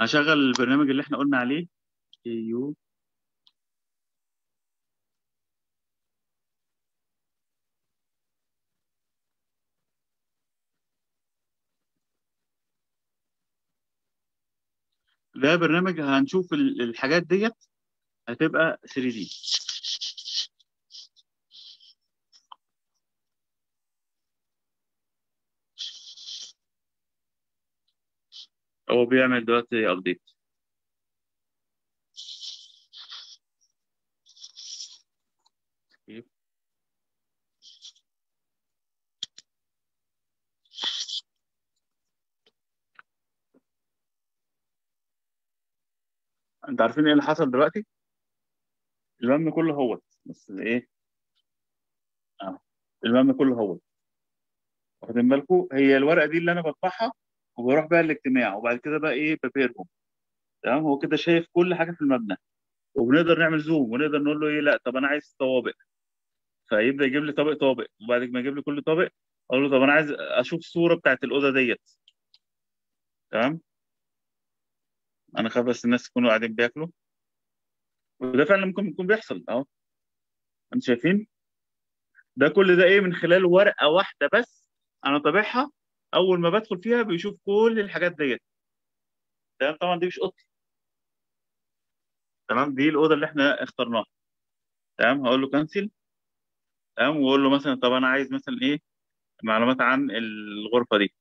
اشغل البرنامج اللي احنا قلنا عليه يو ده. برنامج هنشوف الحاجات ديت هتبقى 3D. هو بيعمل دلوقتي ابديت. انت عارفين ايه اللي حصل دلوقتي؟ المبنى كله هوت، بس ايه المبنى كله هو واخدين بالكم. هي الورقه دي اللي انا بطبعها وبروح بقى الاجتماع وبعد كده بقى ايه ببيرهم. تمام هو كده شايف كل حاجه في المبنى وبنقدر نعمل زوم ونقدر نقول له ايه لا طب انا عايز طوابق فيبدا يجيب لي طابق طابق وبعد ما يجيب لي كل طابق اقول له طب انا عايز اشوف صوره بتاعت الاوضه ديت. تمام انا خايف بس الناس يكونوا قاعدين بياكلوا وده فعلا ممكن يكون بيحصل اهو انتوا شايفين ده كل ده ايه من خلال ورقه واحده بس انا طابعها اول ما بدخل فيها بيشوف كل الحاجات ديت. تمام طبعا دي مش اوضتي. تمام دي الاوضه اللي احنا اخترناها. تمام هقول له كنسل. تمام واقول له مثلا طب انا عايز مثلا ايه معلومات عن الغرفه دي.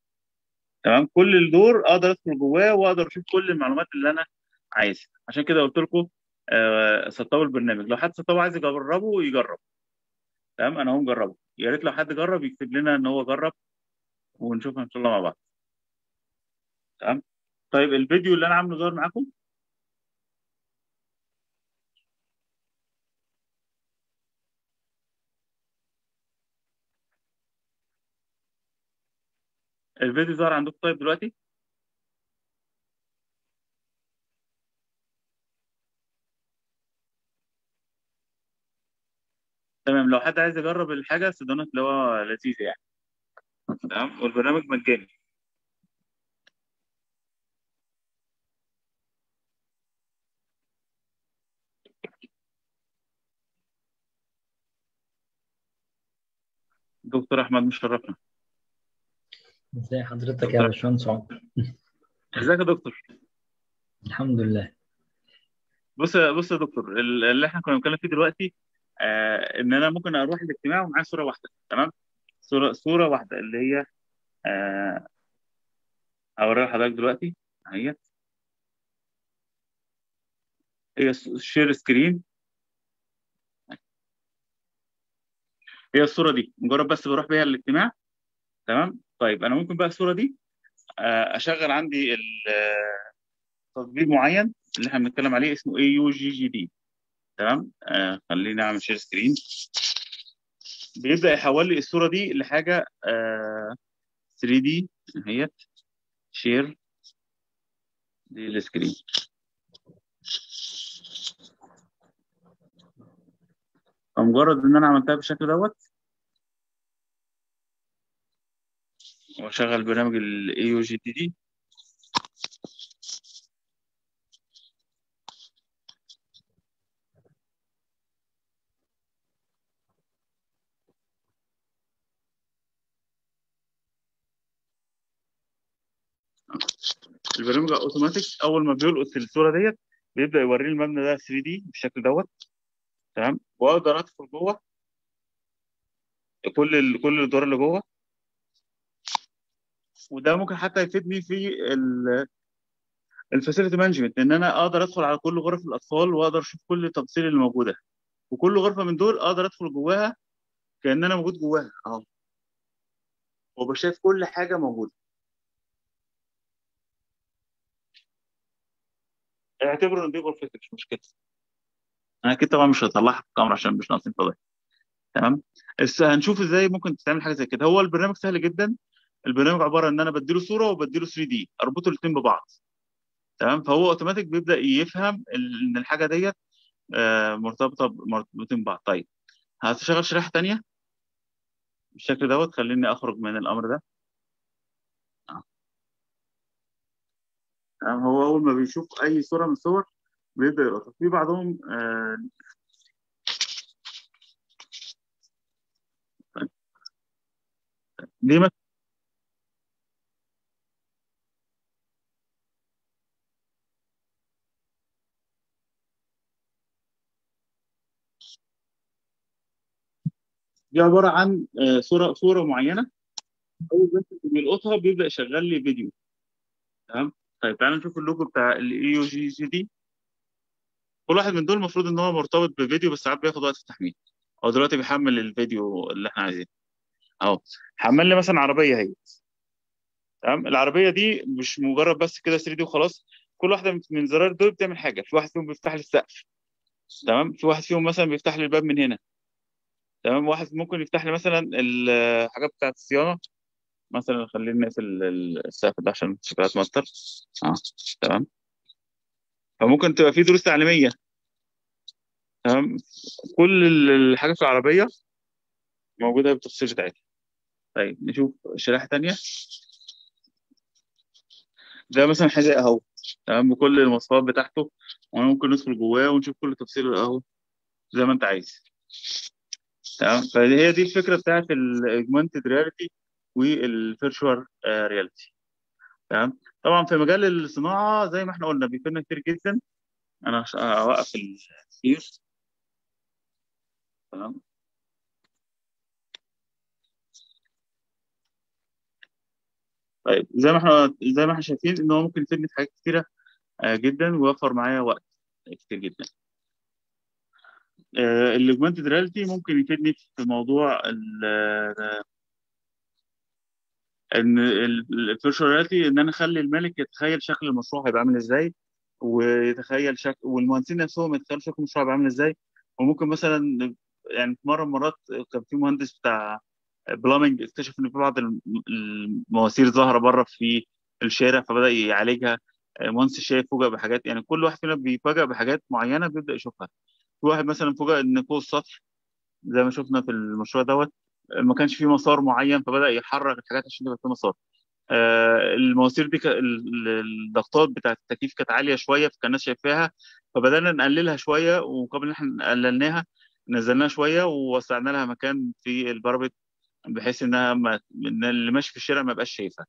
تمام كل الدور اقدر ادخل جواه واقدر اشوف كل المعلومات اللي انا عايزها. عشان كده قلت لكم سطبوا البرنامج لو حد سطبه عايز يجربه يجرب. تمام انا هم جربه يا ريت لو حد جرب يكتب لنا ان هو جرب ونشوف ان شاء الله مع بعض. تمام طيب الفيديو اللي انا عامله ظاهر معاكم الفيديو ظهر عندكم طيب دلوقتي تمام لو حد عايز يجرب الحاجه الصيدليات اللي هو لذيذ يعني. تمام والبرنامج مجاني. دكتور احمد مشرفنا. ازي حضرتك يا باشمهندس عمر؟ ازيك يا دكتور؟ الحمد لله. بص يا دكتور اللي احنا كنا بنتكلم فيه دلوقتي ان انا ممكن اروح الاجتماع ومعايا صوره واحده. تمام صوره واحده اللي هي اوريها لحضرتك دلوقتي اهي هي شير سكرين هي الصوره دي مجرد بس بروح بيها الاجتماع. تمام طيب انا ممكن بقى الصوره دي اشغل عندي تطبيق معين اللي احنا بنتكلم عليه اسمه AUGD. تمام خليني اعمل شير سكرين بيبدا يحول لي الصوره دي لحاجه 3D اهيت شير دي السكرين. فمجرد ان انا عملتها بالشكل دوت واشغل برنامج ال AUGD البرنامج اوتوماتيك اول ما بيلقط الصوره ديت بيبدا يوريني المبنى ده 3D بالشكل دوت. تمام واقدر ادخل جوه كل الدور اللي جوه وده ممكن حتى يفيدني في الفاسيلتي مانجمنت ان انا اقدر ادخل على كل غرف الاطفال واقدر اشوف كل التفاصيل اللي موجوده وكل غرفه من دول اقدر ادخل جواها كأن انا موجود جواها اهو وبشايف كل حاجه موجوده. اعتبروا ان دي غرفتي مش مشكله انا كده طبعا مش هطلعها في الكاميرا عشان مش ناقصين فضايح. تمام هنشوف ازاي ممكن تتعمل حاجه زي كده. هو البرنامج سهل جدا البرنامج عباره ان انا بديله صوره وبديله 3D اربطه الاثنين ببعض. تمام فهو اوتوماتيك بيبدا يفهم ان الحاجه ديت مرتبطه مرتبطين ببعض. طيب هشغل شريحه ثانيه بالشكل دوت خليني اخرج من الامر ده. تمام هو اول ما بيشوف اي صوره من الصور بيبدا يلقط في بعضهم دي مثلا دي عباره عن صوره معينه اول بس بيلقطها بيبدا يشغل لي فيديو. تمام طيب تعالوا نشوف اللوجو بتاع الاي يو جي سي دي كل واحد من دول المفروض ان هو مرتبط بفيديو بس ساعات بياخد وقت في التحميل. هو دلوقتي بيحمل الفيديو اللي احنا عايزينه اهو حمل لي مثلا عربيه اهي. تمام العربيه دي مش مجرد بس كده 3 دي وخلاص كل واحده من زرار دول بتعمل حاجه في واحد فيهم بيفتح لي السقف. تمام في واحد فيهم مثلا بيفتح لي الباب من هنا. تمام. واحد ممكن يفتح لي مثلا الحاجات بتاعة الصيانة مثلا. خلينا نقفل السقف ده عشان شكلها تمطر. تمام. فممكن تبقى في دروس تعليمية، تمام، كل الحاجات العربية موجودة بالتفصيل بتاعتها. طيب نشوف شريحة تانية. ده مثلا حاجة اهو، تمام، بكل المواصفات بتاعته، وممكن ندخل جواه ونشوف كل تفصيل اهو زي ما انت عايز. تمام. فهي دي الفكرة بتاعت الاجمنتد رياليتي والفيرشوال رياليتي. تمام. طبعا في مجال الصناعة زي ما احنا قلنا بيفيدنا كتير جدا. انا هوقف الكتير. تمام. طيب زي ما احنا شايفين ان هو ممكن يفيدني في حاجات كتيره جدا، ويوفر معايا وقت كتير جدا. الاجمنتد رياليتي ممكن يفيدني في موضوع الفيرشوال رياليتي، ان انا اخلي الملك يتخيل شكل المشروع هيبقى عامل ازاي، ويتخيل شكل، والمهندسين نفسهم يتخيلوا شكل المشروع هيبقى عامل ازاي. وممكن مثلا يعني في مره من المرات كان في مهندس بتاع بلامنج اكتشف ان في بعض المواسير ظاهره بره في الشارع، فبدا يعالجها. مهندس الشاي فوجئ بحاجات، يعني كل واحد فينا بيفاجئ بحاجات معينه بيبدا يشوفها. في واحد مثلا فوجئ ان فوق السطح زي ما شفنا في المشروع دوت ما كانش فيه مسار معين، فبدا يحرك الحاجات عشان يبقى في مسار. المواسير دي الضغطات بتاعه التكييف كانت عاليه شويه فكان الناس شايفاها، فبدانا نقللها شويه، ومقابل ان احنا قللناها نزلناها شويه ووسعنا لها مكان في الباربت بحيث انها اللي ماشي في الشارع ما يبقاش شايفها،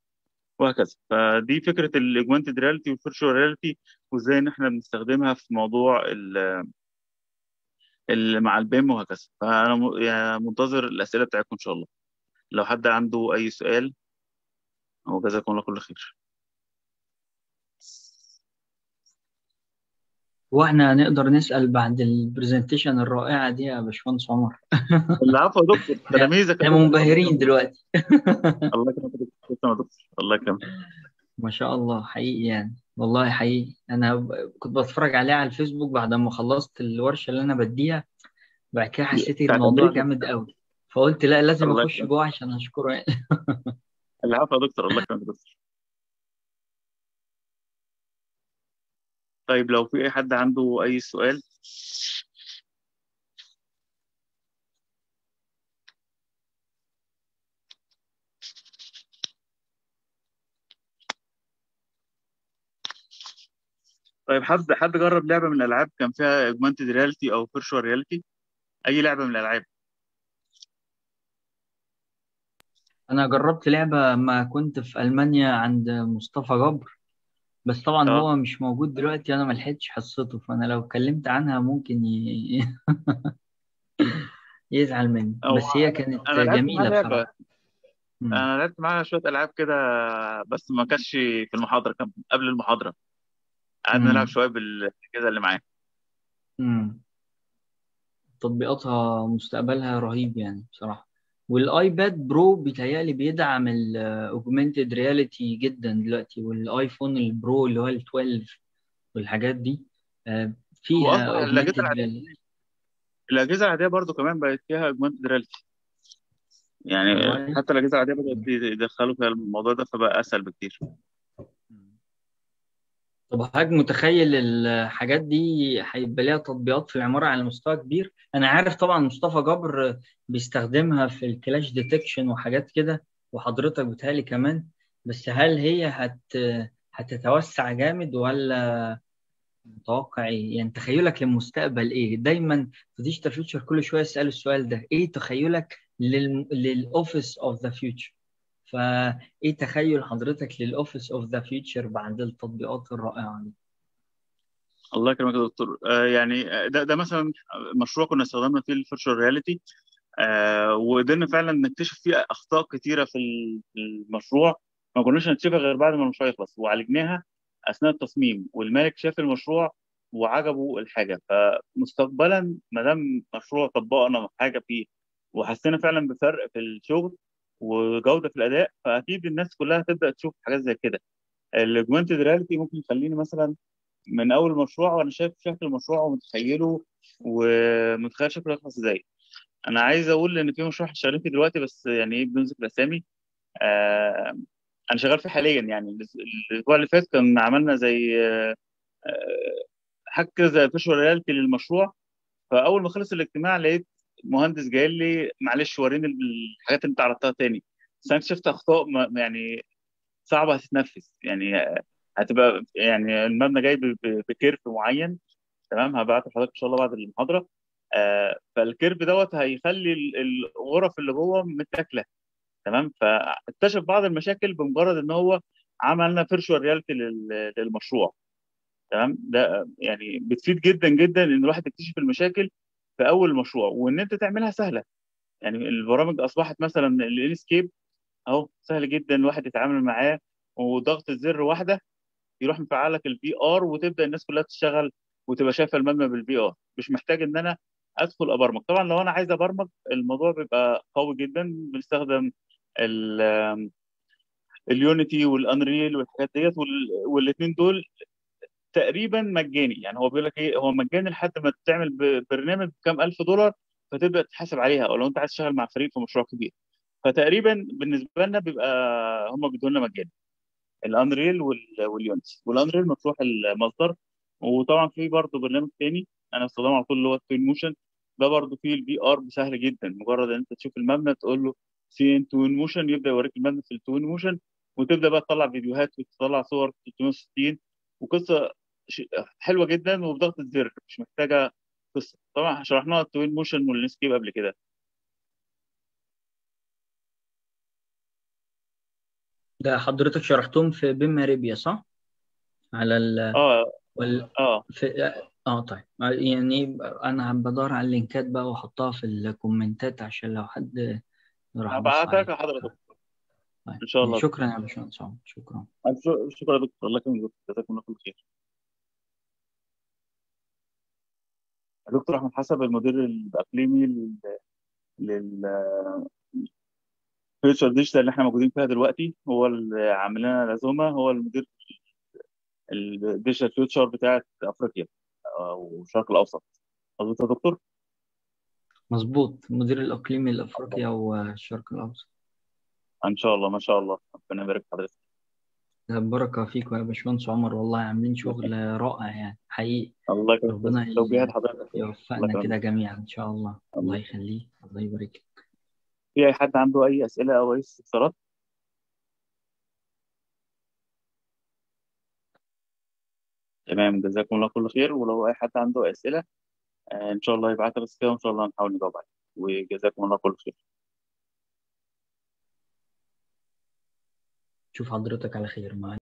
وهكذا. فدي فكره الاجمنتد رياليتي والفيرتشوال رياليتي، وازاي ان احنا بنستخدمها في موضوع مع البيم وهكذا. فانا منتظر الاسئله بتاعتكم ان شاء الله، لو حد عنده اي سؤال. وجزاكم الله كل خير. واحنا نقدر نسال بعد البرزنتيشن الرائعه دي يا باشمهندس عمر؟ العفو يا دكتور، تلاميذك احنا منبهرين دلوقتي. الله يكرمك يا دكتور، الله يكرمك. ما شاء الله حقيقي، يعني والله حقيقي. انا كنت بتفرج عليه على الفيسبوك بعد ما خلصت الورشه اللي انا بديها، بعد كده حسيت ان الموضوع جامد قوي، فقلت لا لازم اخش جوه عشان اشكره يعني. العفو يا دكتور، الله يكرمك يا دكتور. طيب لو في اي حد عنده اي سؤال. طيب حد جرب لعبه من الالعاب كان فيها اجمنتد رياليتي او فيرتشوال رياليتي؟ اي لعبه من الالعاب؟ انا جربت لعبه ما كنت في المانيا عند مصطفى جبر، بس طبعا هو مش موجود دلوقتي، انا ما لحقتش حصته، فانا لو اتكلمت عنها ممكن يزعل مني، بس هي كانت جميله بصراحه. انا لعبت معاها شويه العاب كده، بس ما كانش في المحاضره، كان قبل المحاضره قعدنا نلعب شويه بالاجهزه اللي معايا. تطبيقاتها مستقبلها رهيب يعني بصراحه، والايباد برو بيتهيألي بيدعم الاوجمنتد رياليتي جدا دلوقتي، والايفون البرو اللي هو ال 12 والحاجات دي فيها الاجهزه العاديه. الاجهزه العاديه برضو كمان بقت فيها اوجمنتد رياليتي، يعني حتى الاجهزه العاديه بدأت يدخلوا في الموضوع ده، فبقى اسهل بكتير. طب حضرتك متخيل الحاجات دي هيبقى ليها تطبيقات في العمارة على مستوى كبير؟ أنا عارف طبعا مصطفى جبر بيستخدمها في الكلاش ديتكشن وحاجات كده، وحضرتك بتهيألي كمان، بس هل هي هتتوسع جامد ولا متوقع إيه؟ يعني تخيلك للمستقبل إيه؟ دايما في ديجيتال فيوتشر كل شوية يسألوا السؤال ده، إيه تخيلك للأوفيس أوف ذا فيوتشر؟ فايه تخيل حضرتك للاوفيس اوف ذا فيوتشر بعد التطبيقات الرائعه دي؟ الله يكرمك يا دكتور. يعني ده مثلا مشروع كنا استخدمنا فيه الفيرتشوال رياليتي، وقدرنا فعلا نكتشف فيه اخطاء كثيره في المشروع ما كناش هنكتشفها غير بعد ما المشروع يخلص، وعالجناها اثناء التصميم، والمالك شاف المشروع وعجبه الحاجه. فمستقبلا ما دام مشروع طبقنا حاجه فيه وحسينا فعلا بفرق في الشغل وجوده في الاداء، فاكيد الناس كلها هتبدا تشوف حاجات زي كده. الاجمنتد رياليتي ممكن يخليني مثلا من اول مشروع وانا شايف شكل المشروع ومتخيله، ومتخيل شكله هيخلص ازاي. انا عايز اقول ان في مشروع احنا شغالين فيه دلوقتي، بس يعني ايه بدون ذكر اسامي، انا شغال فيه حاليا. يعني الاسبوع اللي فات كان عملنا زي حاجه كده زي فيرتشوال رياليتي للمشروع. فاول ما خلص الاجتماع لقيت مهندس جاي لي معلش وريني الحاجات اللي انت عرضتها تاني، بس انا اكتشفت اخطاء يعني صعبه هتتنفذ، يعني هتبقى يعني المبنى جاي بكيرف معين، تمام؟ هبعت لحضرتك ان شاء الله بعد المحاضره. فالكيرف دوت هيخلي الغرف اللي جوه متاكله، تمام؟ فاكتشف بعض المشاكل بمجرد ان هو عملنا فيرتشوال رياليتي للمشروع، تمام؟ ده يعني بتفيد جدا جدا ان الواحد يكتشف المشاكل في اول مشروع، وان انت تعملها سهله. يعني البرامج اصبحت مثلا الانسكيب اهو سهل جدا الواحد يتعامل معاه، وضغط الزر واحده يروح مفعل لك البي ار، وتبدا الناس كلها تشتغل وتبقى شايفه المبنى بالبي ار، مش محتاج ان انا ادخل ابرمج. طبعا لو انا عايز ابرمج الموضوع بيبقى قوي جدا، بنستخدم اليونيتي والانريل والحاجات ديت، والاثنين دول تقريبا مجاني. يعني هو بيقول لك ايه، هو مجاني لحد ما تعمل برنامج بكام $1000 فتبدا تتحاسب عليها، او لو انت عايز تشتغل مع فريق في مشروع كبير. فتقريبا بالنسبه لنا بيبقى هم بيدوا لنا مجاني الانريل واليونتي، والانريل مفتوح المصدر. وطبعا في برضه برنامج ثاني انا بستخدمه على طول اللي هو التوين موشن، ده برضه فيه البي ار سهل جدا، مجرد ان انت تشوف المبنى تقول له سي ان توين موشن، يبدا يوريك المبنى في التوين موشن، وتبدا بقى تطلع فيديوهات وتطلع صور 360 وقصه حلوه جدا، وبضغط الزر مش محتاجه قصه. طبعا شرحناها التوين موشن والانسكيب قبل كده. ده حضرتك شرحتهم في بيم ريبيا صح؟ على ال طيب، يعني انا بدور على اللينكات بقى واحطها في الكومنتات عشان لو حد راح هبعتها لحضرتك ان شاء الله. شكرا يا باشمهندس عمر، شكرا. شكرا يا دكتور، الله يكرمك، جزاكم الله كل خير. دكتور احمد حسب المدير الاقليمي فيوتشر ديجيتال اللي احنا موجودين فيها دلوقتي، هو اللي عامل لنا العزومه، هو المدير الديجيتال فيوتشر بتاعت افريقيا والشرق الاوسط. مظبوط يا دكتور؟ مظبوط، المدير الاقليمي لافريقيا والشرق الاوسط. ان شاء الله، ما شاء الله، ربنا يبارك في حضرتك. بركه فيك يا باشمهندس عمر، والله عاملين شغل رائع يعني حقيقي. الله يكرمك، ربنا توجيهات حضرتك يوفقنا كده جميعا ان شاء الله. الله يخليك، الله يبارك. في اي حد عنده اي اسئله او اي استفسارات؟ تمام، جزاكم الله كل خير. ولو اي حد عنده اسئله ان شاء الله يبعتها بس كده، وان شاء الله نحاول نجاوب عليها. وجزاكم الله كل خير. شوف حضرتك على خير معانا.